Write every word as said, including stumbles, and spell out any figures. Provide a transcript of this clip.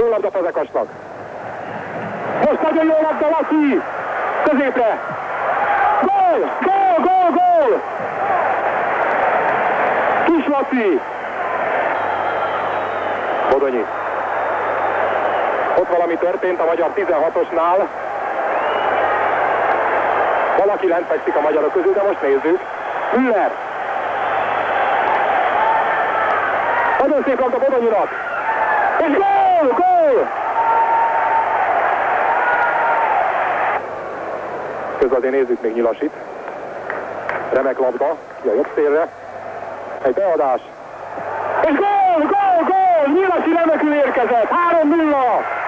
Jó labda Fazekasnak. Most nagyon jó labda Laci. Középre. Gól! Gól! Gól! Gól! Kiss Laci. Bodonyi. Ott valami történt a magyar tizenhatosnál. Valaki lent fekszik a magyarok közül, de most nézzük. Müller. Nagyon szép labda Bodonyinak. És gól! Gól! Közben azért nézzük még Nyilasit. Remek labda, ki a jobb szélre. Egy beadás. És gól! Gól! Gól! Nyilasi remekül érkezett! három nulla!